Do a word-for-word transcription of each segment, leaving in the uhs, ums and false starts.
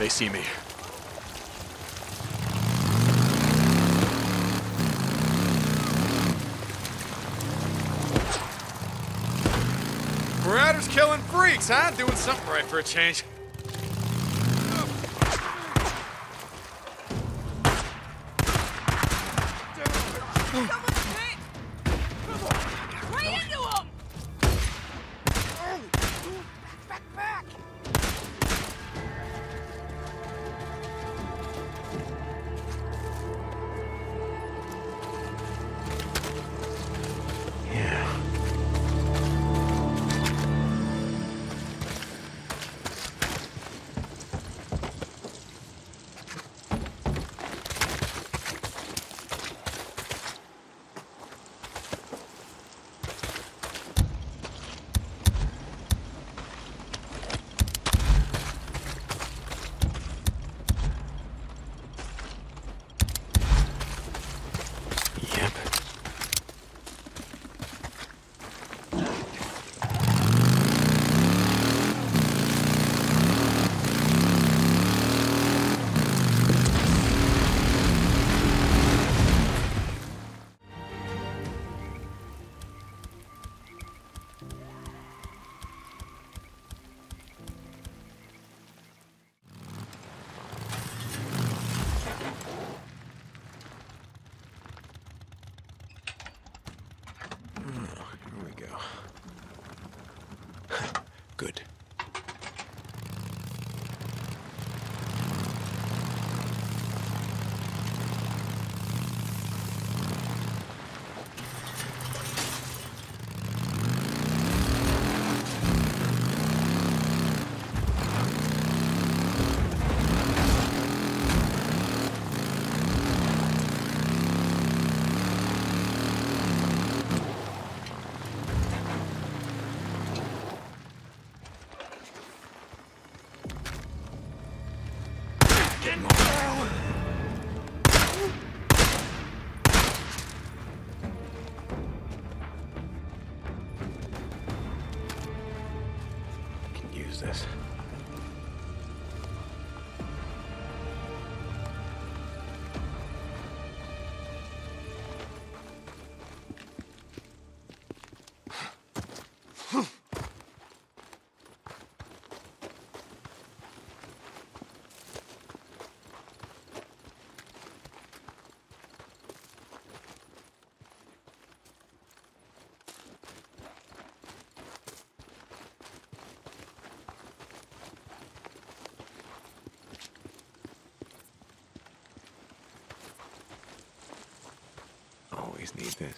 if they see me. We're out here killing freaks, huh? Doing something right for a change. Good. This. Need this.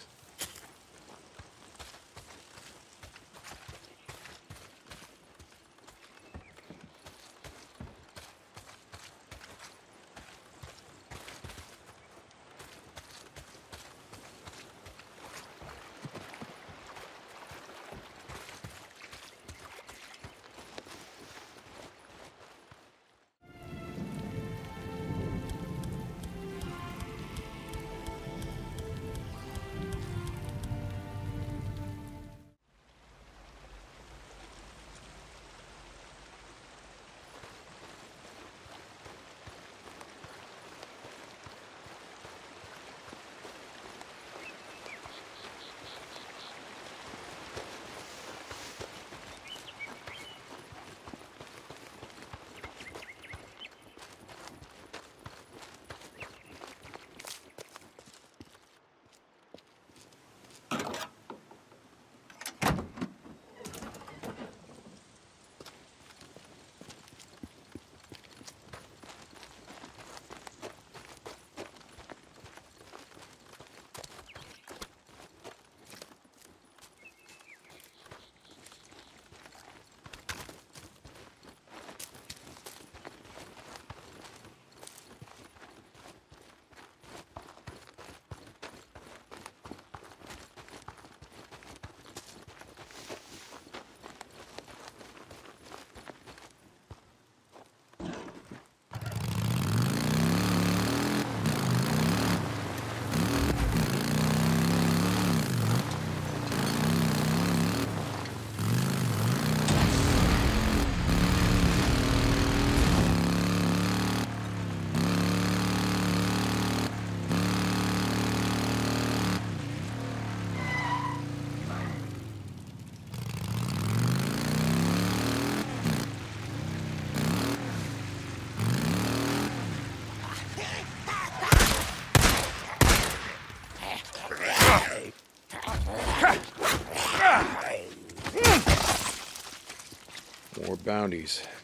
bounties.